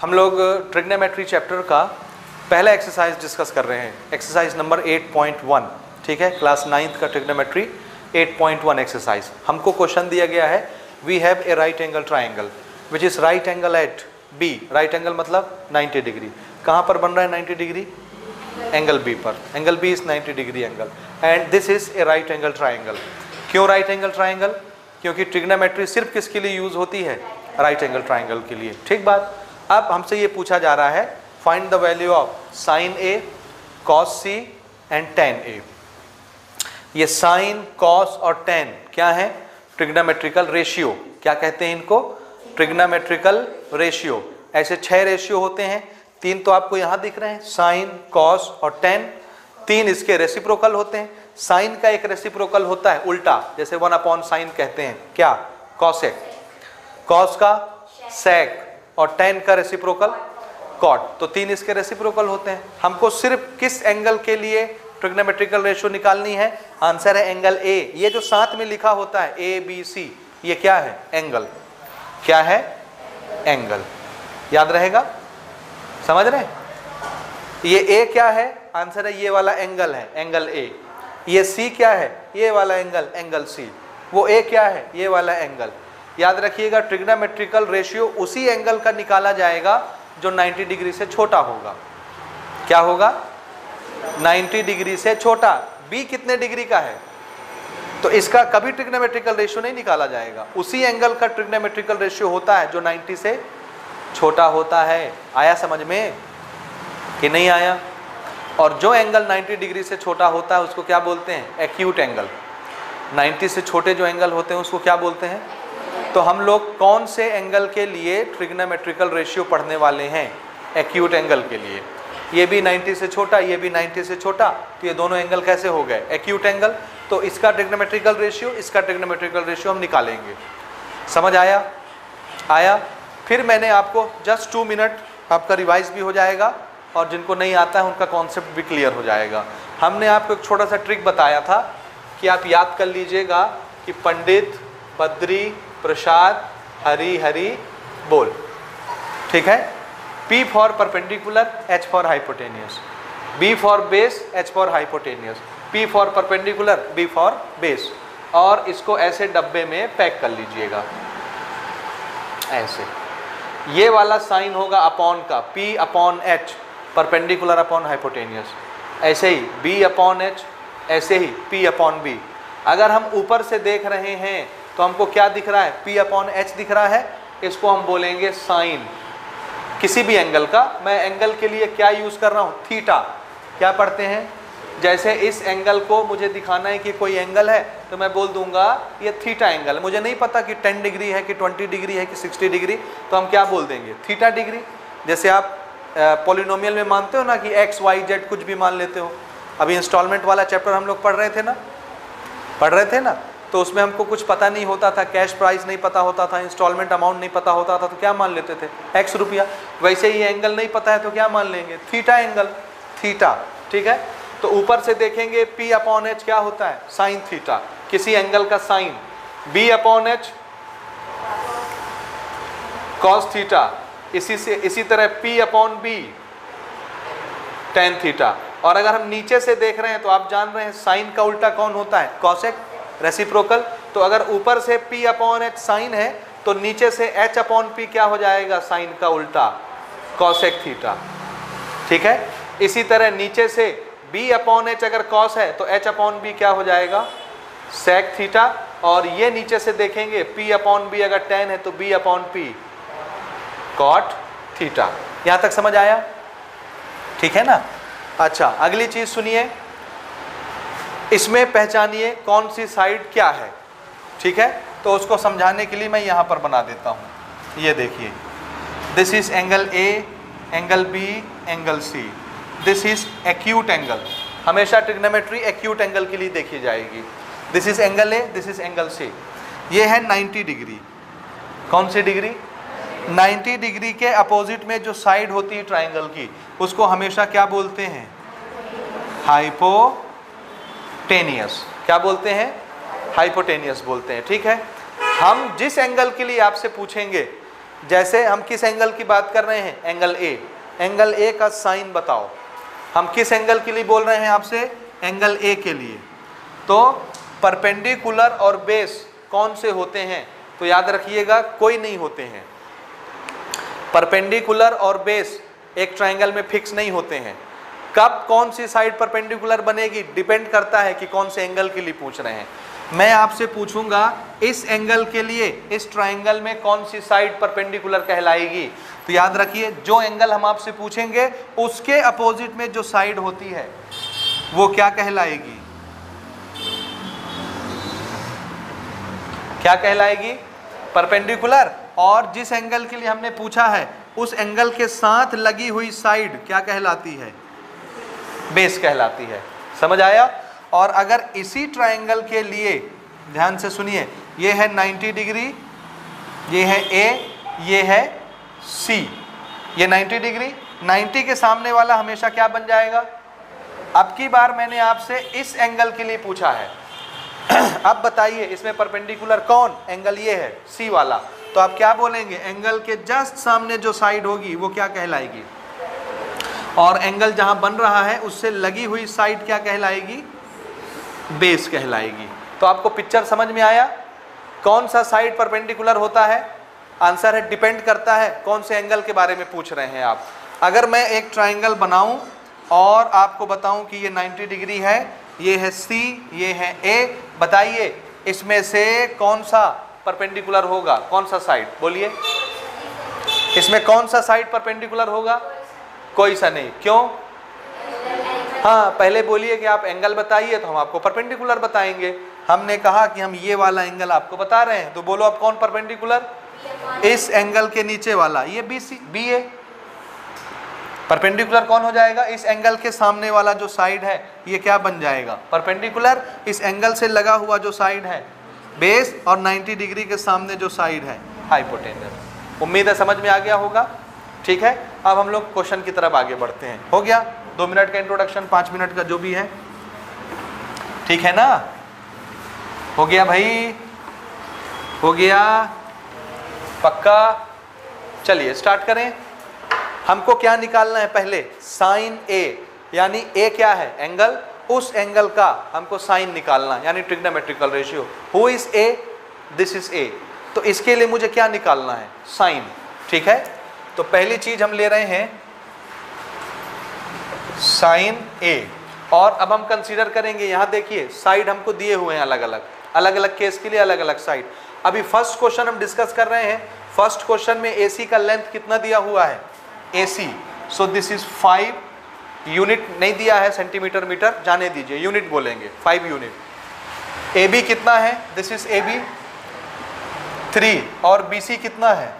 हम लोग trigonometry chapter का पहला एक्सरसाइज डिस्कस कर रहे हैं, एक्सरसाइज नंबर 8.1। ठीक है, क्लास 9th का ट्रिग्नोमेट्री 8.1 एक्सरसाइज। हमको क्वेश्चन दिया गया है, we have a right angle triangle which is right angle at B. Right angle मतलब 90 डिग्री। कहाँ पर बन रहा है 90 डिग्री? एंगल बी पर। Angle B is 90 degree angle and this is a right angle triangle. क्यों राइट एंगल ट्राइंगल? क्योंकि trigonometry सिर्फ किसके लिए यूज होती है? राइट एंगल ट्राइंगल के लिए। ठीक बात। अब हमसे ये पूछा जा रहा है, find the value of sine A, cos C and tan A. ये साइन, कॉस और टेन क्या है? Trigonometrical ratio. क्या कहते हैं इनको? Trigonometrical ratio. ऐसे 6 रेशियो होते हैं। 3 तो आपको यहाँ दिख रहे हैं, साइन, कॉस और टेन। 3 इसके रेसिप्रोकल होते हैं। साइन का एक रेसिप्रोकल होता है उल्टा, जैसे 1/sin कहते हैं क्या? कॉसेक। कॉस का सेक और टेन का रेसिप्रोकल कॉट। तो 3 इसके रेसिप्रोकल होते हैं। हमको सिर्फ किस एंगल के लिए ट्रिग्नोमेट्रिकल रेशियो निकालनी है? आंसर है एंगल ए। ये जो साथ में लिखा होता है ए बी सी, ये क्या है? एंगल। क्या है? एंगल। याद रहेगा? समझ रहे हैं? ये ए क्या है? आंसर है ये वाला एंगल है, एंगल ए। ये सी क्या है? ये वाला एंगल, एंगल सी। वो ए क्या है? ये वाला एंगल। याद रखिएगा, ट्रिग्नोमेट्रिकल रेशियो उसी एंगल का निकाला जाएगा जो 90 डिग्री से छोटा होगा। क्या होगा? 90 डिग्री से छोटा। बी कितने डिग्री का है? तो इसका कभी ट्रिग्नोमेट्रिकल रेशियो नहीं निकाला जाएगा। उसी एंगल का ट्रिग्नोमेट्रिकल रेशियो होता है जो 90 से छोटा होता है। आया समझ में कि नहीं आया? और जो एंगल 90 डिग्री से छोटा होता है उसको क्या बोलते हैं? Acute angle. 90 से छोटे जो एंगल होते हैं उसको क्या बोलते हैं? तो हम लोग कौन से एंगल के लिए ट्रिग्नोमेट्रिकल रेशियो पढ़ने वाले हैं? एक्यूट एंगल के लिए। ये भी 90 से छोटा, ये भी 90 से छोटा, तो ये दोनों एंगल कैसे हो गए? Acute angle. तो इसका ट्रिग्नोमेट्रिकल रेशियो, इसका ट्रिग्नोमेट्रिकल रेशियो हम निकालेंगे। समझ आया? आया। फिर मैंने आपको जस्ट 2 मिनट, आपका रिवाइज भी हो जाएगा और जिनको नहीं आता है उनका कॉन्सेप्ट भी क्लियर हो जाएगा। हमने आपको एक छोटा सा ट्रिक बताया था कि आप याद कर लीजिएगा कि पंडित बद्री प्रसाद हरी हरी बोल। ठीक है, P for perpendicular, H for hypotenuse, B for base, H for hypotenuse, P for perpendicular, B for base. और इसको ऐसे डब्बे में पैक कर लीजिएगा ऐसे। ये वाला साइन होगा अपॉन का, P/H, परपेंडिकुलर अपॉन हाइपोटेनियस। ऐसे ही B/H, ऐसे ही P/B। अगर हम ऊपर से देख रहे हैं तो हमको क्या दिख रहा है? P/H दिख रहा है। इसको हम बोलेंगे साइन, किसी भी एंगल का। मैं एंगल के लिए क्या यूज़ कर रहा हूँ? थीटा। क्या पढ़ते हैं? जैसे इस एंगल को मुझे दिखाना है कि कोई एंगल है तो मैं बोल दूंगा ये थीटा एंगल। मुझे नहीं पता कि 10 डिग्री है कि 20 डिग्री है कि 60 डिग्री, तो हम क्या बोल देंगे? Theta degree. जैसे आप पॉलिनोमियल में मानते हो ना कि XYZ कुछ भी मान लेते हो। अभी इंस्टॉलमेंट वाला चैप्टर हम लोग पढ़ रहे थे ना, तो उसमें हमको कुछ पता नहीं होता था, कैश प्राइस नहीं पता होता था, इंस्टॉलमेंट अमाउंट नहीं पता होता था, तो क्या मान लेते थे? X रुपया। वैसे ही एंगल नहीं पता है तो क्या मान लेंगे? Theta angle, theta. ठीक है, तो ऊपर से देखेंगे P/H क्या होता है? साइन थीटा, किसी एंगल का साइन। B/H cos theta. इसी तरह P/B टेन थीटा। और अगर हम नीचे से देख रहे हैं तो आप जान रहे हैं साइन का उल्टा कौन होता है? Cosec, reciprocal. तो अगर ऊपर से P/H साइन है तो नीचे से H/P क्या हो जाएगा? साइन का उल्टा, कॉसेक थीटा। ठीक है, इसी तरह नीचे से B/H अगर कॉस है तो H/B क्या हो जाएगा? Sec theta. और ये नीचे से देखेंगे P/B अगर टेन है तो B/P कॉट थीटा। यहाँ तक समझ आया? ठीक है ना। अच्छा, अगली चीज़ सुनिए, इसमें पहचानिए कौन सी साइड क्या है। ठीक है, तो उसको समझाने के लिए मैं यहाँ पर बना देता हूँ। ये देखिए, this is angle A, angle B, angle C. This is acute angle. हमेशा ट्रिग्नोमेट्री एक्यूट एंगल के लिए देखी जाएगी। This is angle A, this is angle C. ये है 90 डिग्री। कौन सी डिग्री? 90 डिग्री के अपोजिट में जो साइड होती है ट्राइंगल की उसको हमेशा क्या बोलते हैं? Hypotenuse. क्या बोलते हैं? हाइपोटेनियस बोलते हैं। ठीक है, हम जिस एंगल के लिए आपसे पूछेंगे जैसे हम किस एंगल की बात कर रहे हैं, एंगल ए, एंगल ए का साइन बताओ। हम किस एंगल के लिए बोल रहे हैं आपसे, एंगल ए के लिए। तो परपेंडिकुलर और बेस कौन से होते हैं, तो याद रखिएगा कोई नहीं होते हैं। परपेंडिकुलर और बेस एक ट्राइंगल में फिक्स नहीं होते हैं। कब कौन सी साइड परपेंडिकुलर बनेगी डिपेंड करता है कि कौन से एंगल के लिए पूछ रहे हैं। मैं आपसे पूछूंगा इस एंगल के लिए इस ट्राइंगल में कौन सी साइड परपेंडिकुलर कहलाएगी, तो याद रखिए जो एंगल हम आपसे पूछेंगे उसके अपोजिट में जो साइड होती है वो क्या कहलाएगी, क्या कहलाएगी, परपेंडिकुलर। और जिस एंगल के लिए हमने पूछा है उस एंगल के साथ लगी हुई साइड क्या कहलाती है, बेस कहलाती है। समझ आया। और अगर इसी ट्रायंगल के लिए ध्यान से सुनिए, ये है 90 डिग्री, ये है ए, ये है सी, ये 90 डिग्री, 90 के सामने वाला हमेशा क्या बन जाएगा। अब की बार मैंने आपसे इस एंगल के लिए पूछा है, अब बताइए इसमें परपेंडिकुलर कौन एंगल, ये है सी वाला, तो आप क्या बोलेंगे, एंगल के जस्ट सामने जो साइड होगी वो क्या कहलाएगी, और एंगल जहां बन रहा है उससे लगी हुई साइड क्या कहलाएगी, बेस कहलाएगी। तो आपको पिक्चर समझ में आया कौन सा साइड परपेंडिकुलर होता है। आंसर है डिपेंड करता है कौन से एंगल के बारे में पूछ रहे हैं आप। अगर मैं एक ट्रायंगल बनाऊं और आपको बताऊं कि ये 90 डिग्री है, ये है सी, ये है ए, बताइए इसमें से कौन सा परपेंडिकुलर होगा, कौन सा साइड, बोलिए इसमें कौन सा साइड परपेंडिकुलर होगा, कोई सा नहीं। क्यों? हाँ, पहले बोलिए कि आप एंगल बताइए तो हम आपको परपेंडिकुलर बताएंगे। हमने कहा कि हम ये वाला एंगल आपको बता रहे हैं, तो बोलो आप कौन परपेंडिकुलर, इस एंगल के नीचे वाला, ये बी ए परपेंडिकुलर कौन हो जाएगा, इस एंगल के सामने वाला जो साइड है ये क्या बन जाएगा, परपेंडिकुलर। इस एंगल से लगा हुआ जो साइड है बेस, और 90 डिग्री के सामने जो साइड है हाइपोटेनस। उम्मीद है समझ में आ गया होगा। ठीक है, अब हम लोग क्वेश्चन की तरफ आगे बढ़ते हैं। हो गया 2 मिनट का इंट्रोडक्शन, 5 मिनट का जो भी है, ठीक है ना, हो गया भाई, हो गया पक्का। चलिए स्टार्ट करें। हमको क्या निकालना है, पहले साइन ए, यानी ए क्या है एंगल, उस एंगल का हमको साइन निकालना, यानी trigonometrical ratio. Who is A, this is A, तो इसके लिए मुझे क्या निकालना है, साइन। ठीक है, तो पहली चीज हम ले रहे हैं साइन ए, और अब हम कंसीडर करेंगे, यहाँ देखिए साइड हमको दिए हुए हैं अलग अलग केस के लिए अलग अलग साइड। अभी फर्स्ट क्वेश्चन हम डिस्कस कर रहे हैं। फर्स्ट क्वेश्चन में एसी का लेंथ कितना दिया हुआ है, AC, so this is 5 unit, नहीं दिया है सेंटीमीटर मीटर जाने दीजिए, यूनिट बोलेंगे, 5 यूनिट। एबी कितना है, दिस इज एबी 3, और बीसी कितना है,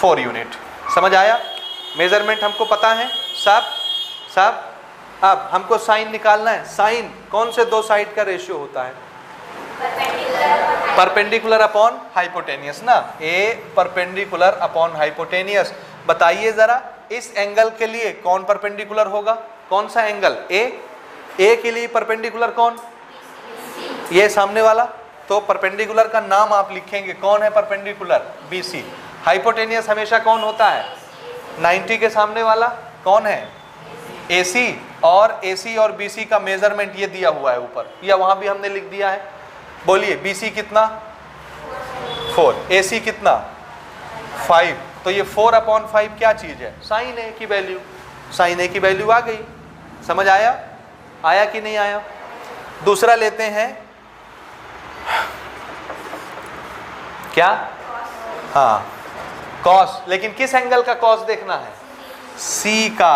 4 यूनिट। समझ आया, मेजरमेंट हमको पता है सब। अब हमको साइन निकालना है। साइन कौन से दो साइड का रेशियो होता है, परपेंडिकुलर अपॉन हाइपोटेनियस ना, ए परपेंडिकुलर अपॉन हाइपोटेनियस। बताइए जरा इस एंगल के लिए कौन परपेंडिकुलर होगा, कौन सा एंगल, ए के लिए परपेंडिकुलर कौन, ये सामने वाला, तो परपेंडिकुलर का नाम आप लिखेंगे, कौन है परपेंडिकुलर, बीसी। हाइपोटेनियस हमेशा कौन होता है, 90 के सामने वाला, कौन है, एसी। और एसी और बीसी का मेजरमेंट ये दिया हुआ है ऊपर, या वहाँ भी हमने लिख दिया है। बोलिए बीसी कितना, 4, एसी कितना, 5, तो ये 4/5 क्या चीज़ है, साइन ए की वैल्यू, साइन ए की वैल्यू आ गई। समझ आया, आया कि नहीं आया। दूसरा लेते हैं क्या, हाँ कॉस, लेकिन किस एंगल का कॉस देखना है, सी का,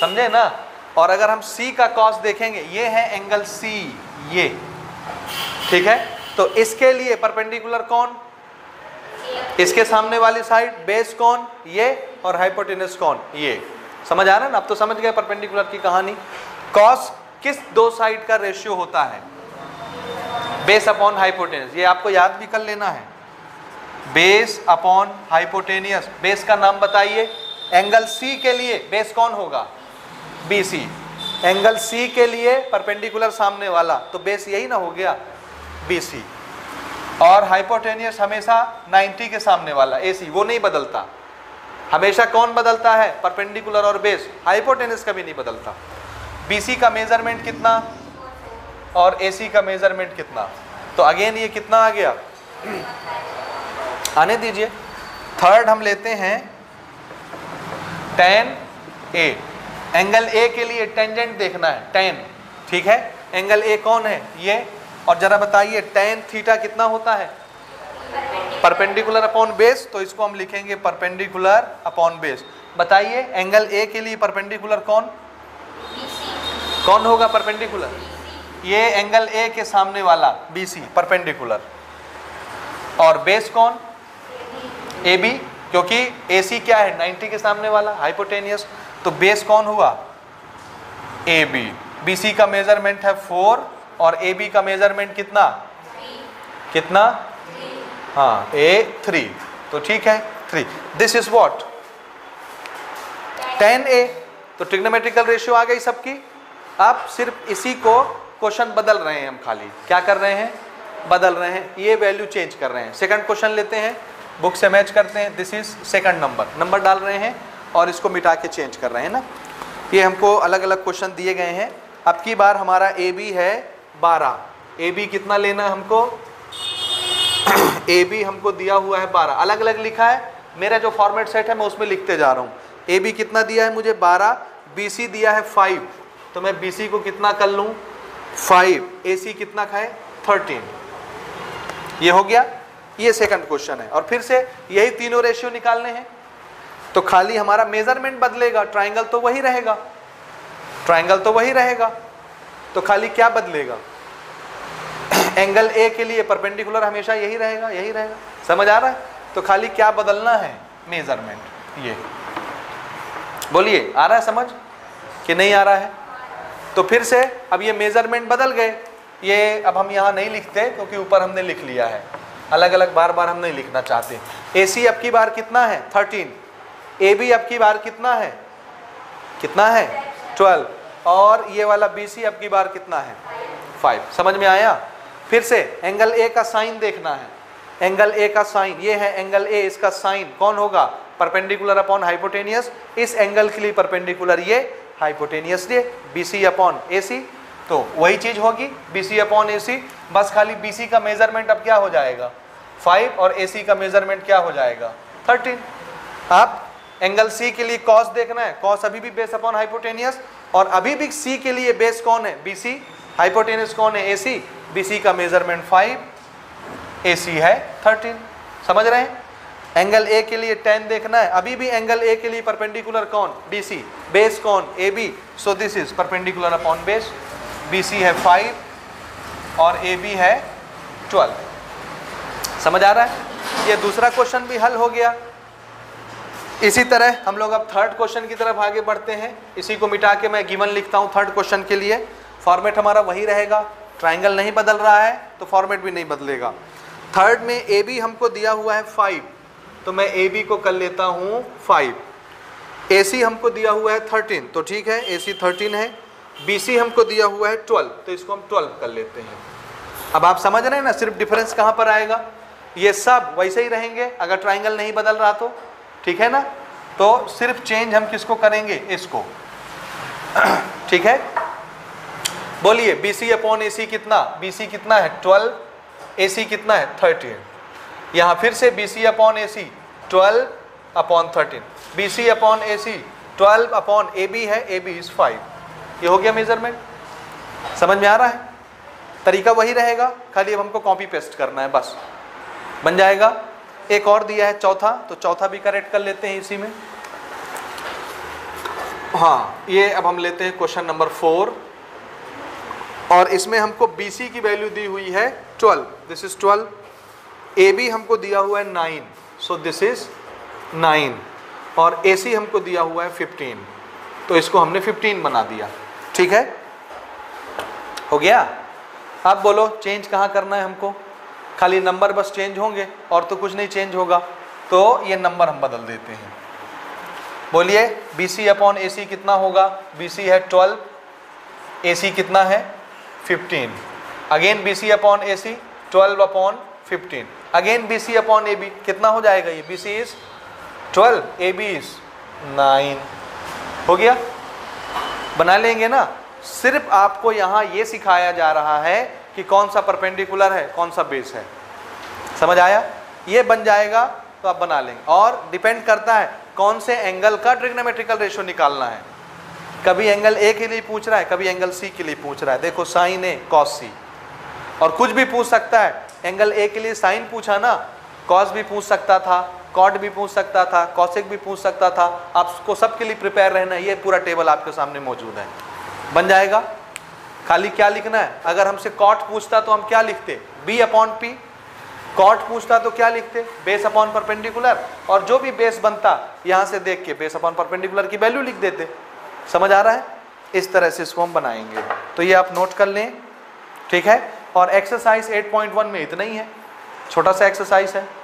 समझे ना। और अगर हम सी का कॉस देखेंगे, ये है एंगल सी, ये, ठीक है, तो इसके लिए परपेंडिकुलर कौन, इसके सामने वाली साइड, बेस कौन, ये, और हाइपोटेनस कौन, ये। समझ आ रहा है ना, अब तो समझ गए परपेंडिकुलर की कहानी। कॉस किस दो साइड का रेशियो होता है, बेस अपॉन हाइपोटेनस, ये आपको याद भी कर लेना है, बेस अपॉन हाइपोटेनियस। बेस का नाम बताइए, एंगल सी के लिए बेस कौन होगा, बीसी, एंगल सी के लिए परपेंडिकुलर सामने वाला, तो बेस यही ना हो गया, बीसी। और हाइपोटेनियस हमेशा 90 के सामने वाला AC वो नहीं बदलता। हमेशा कौन बदलता है? परपेंडिकुलर और बेस। हाइपोटेनियस कभी नहीं बदलता। BC का मेजरमेंट कितना और AC का मेजरमेंट कितना? तो अगेन ये कितना आ गया, आने दीजिए। थर्ड हम लेते हैं tan A। एंगल A के लिए टेंजेंट देखना है, tan, ठीक है। एंगल A कौन है? ये। और जरा बताइए tan थीटा कितना होता है? Perpendicular upon base. तो इसको हम लिखेंगे परपेंडिकुलर अपॉन बेस। बताइए एंगल A के लिए परपेंडिकुलर कौन कौन होगा? परपेंडिकुलर ये एंगल A के सामने वाला BC परपेंडिकुलर, और बेस कौन? AB, क्योंकि AC क्या है? 90 के सामने वाला, हाइपोटेनियस। तो बेस कौन हुआ? AB। BC का मेजरमेंट है 4 और AB का मेजरमेंट कितना? 3। कितना? 3। हाँ, A 3। तो ठीक है 3। This is what tan A। तो ट्रिग्नोमेट्रिकल रेशियो आ गई सबकी। आप सिर्फ इसी को क्वेश्चन बदल रहे हैं, हम खाली क्या कर रहे हैं, बदल रहे हैं, ये वैल्यू चेंज कर रहे हैं। सेकंड क्वेश्चन लेते हैं, बुक से मैच करते हैं। दिस इज सेकंड नंबर डाल रहे हैं और इसको मिटा के चेंज कर रहे हैं ना। ये हमको अलग अलग क्वेश्चन दिए गए हैं। अब की बार हमारा AB है 12। AB कितना लेना है हमको? AB हमको दिया हुआ है 12। अलग अलग लिखा है, मेरा जो फॉर्मेट सेट है मैं उसमें लिखते जा रहा हूँ। AB कितना दिया है मुझे? 12। BC दिया है 5, तो मैं BC को कितना कर लूँ? 5। AC कितना खाए? 13। ये हो गया, ये सेकंड क्वेश्चन है। और फिर से यही तीनों रेशियो निकालने हैं। तो खाली हमारा मेजरमेंट बदलेगा, ट्रायंगल तो वही रहेगा, ट्रायंगल तो वही रहेगा। तो खाली क्या बदलेगा? एंगल A के लिए परपेंडिकुलर हमेशा यही रहेगा, यही रहेगा। समझ आ रहा है? तो खाली क्या बदलना है? मेजरमेंट। ये बोलिए, आ रहा है समझ कि नहीं आ रहा है? तो फिर से अब ये मेजरमेंट बदल गए। ये अब हम यहाँ नहीं लिखते क्योंकि ऊपर हमने लिख लिया है। अलग अलग बार बार हम नहीं लिखना चाहते। AC अब की बार कितना है? 13। AB अब की बार कितना है? कितना है? 12। और ये वाला BC अब की बार कितना है? 5। समझ में आया? फिर से एंगल A का साइन देखना है। एंगल A का साइन ये है, एंगल A, इसका साइन कौन होगा? Perpendicular upon hypotenuse. इस एंगल के लिए परपेंडिकुलर ये, हाइपोटेनियस ये, BC अपॉन AC। तो वही चीज़ होगी BC अपॉन AC। बस खाली BC का मेजरमेंट अब क्या हो जाएगा? 5। और AC का मेजरमेंट क्या हो जाएगा? 13। आप एंगल C के लिए कॉस देखना है। कॉस अभी भी बेस अपॉन हाइपोटेनियस, और अभी भी C के लिए बेस कौन है? BC। हाइपोटेनियस कौन है? AC। BC का मेजरमेंट 5, AC है 13। समझ रहे हैं? एंगल A के लिए 10 देखना है। अभी भी एंगल A के लिए परपेंडिकुलर कौन? BC। बेस कौन? AB। So this is perpendicular upon base. BC है 5 और AB है 12। समझ आ रहा है? ये दूसरा क्वेश्चन भी हल हो गया। इसी तरह हम लोग अब थर्ड क्वेश्चन की तरफ आगे बढ़ते हैं। इसी को मिटा के मैं गिवन लिखता हूँ थर्ड क्वेश्चन के लिए। फॉर्मेट हमारा वही रहेगा, ट्रायंगल नहीं बदल रहा है तो फॉर्मेट भी नहीं बदलेगा। थर्ड में AB हमको दिया हुआ है 5, तो मैं AB को कर लेता हूँ 5। AC हमको दिया हुआ है 13, तो ठीक है AC 13 है। BC हमको दिया हुआ है 12, तो इसको हम 12 कर लेते हैं। अब आप समझ रहे हैं ना, सिर्फ डिफरेंस कहाँ पर आएगा? ये सब वैसे ही रहेंगे अगर ट्रायंगल नहीं बदल रहा तो, ठीक है ना। तो सिर्फ चेंज हम किसको करेंगे? इसको, ठीक है। बोलिए BC अपॉन AC कितना? BC कितना है? 12। AC कितना है? 13। यहाँ फिर से BC upon AC 12 upon 13। BC upon AC 12 upon AB है, AB इज 5। ये हो गया मेजरमेंट। समझ में आ रहा है? तरीका वही रहेगा, खाली अब हमको कॉपी पेस्ट करना है, बस बन जाएगा। एक और दिया है चौथा, तो चौथा भी करेक्ट कर लेते हैं इसी में। हाँ, ये अब हम लेते हैं क्वेश्चन नंबर 4, और इसमें हमको BC की वैल्यू दी हुई है 12, दिस इज 12। AB हमको दिया हुआ है 9, सो दिस इज 9। और AC हमको दिया हुआ है 15, तो इसको हमने 15 बना दिया, ठीक है। हो गया। अब बोलो चेंज कहाँ करना है हमको? खाली नंबर बस चेंज होंगे और तो कुछ नहीं चेंज होगा। तो ये नंबर हम बदल देते हैं। बोलिए BC अपॉन AC कितना होगा? BC है 12, AC कितना है? 15। Again BC upon AC 12 upon 15. Again B C upon A B कितना हो जाएगा, ये B C is 12, A B is 9 हो गया, बना लेंगे ना। सिर्फ आपको यहाँ ये सिखाया जा रहा है कि कौन सा परपेंडिकुलर है कौन सा बेस है, समझ आया। ये बन जाएगा तो आप बना लेंगे, और डिपेंड करता है कौन से एंगल का ट्रिग्नोमेट्रिकल रेशियो निकालना है। कभी एंगल ए के लिए पूछ रहा है, कभी एंगल सी के लिए पूछ रहा है, देखो साइन ए कॉस सी, और कुछ भी पूछ सकता है। एंगल ए के लिए साइन पूछा ना, कॉस भी पूछ सकता था, कॉट भी पूछ सकता था, कॉसेक भी पूछ सकता था। आपको सबके लिए प्रिपेयर रहना, ये पूरा टेबल आपके सामने मौजूद है, बन जाएगा। खाली क्या लिखना है, अगर हमसे कॉट पूछता तो हम क्या लिखते, बी अपॉन पी। कॉट पूछता तो क्या लिखते, बेस अपॉन परपेंडिकुलर, और जो भी बेस बनता यहाँ से देख के बेस अपॉन परपेंडिकुलर की वैल्यू लिख देते, समझ आ रहा है। इस तरह से इसको हम बनाएंगे, तो ये आप नोट कर लें, ठीक है। और एक्सरसाइज 8.1 में इतना ही है, छोटा सा एक्सरसाइज है।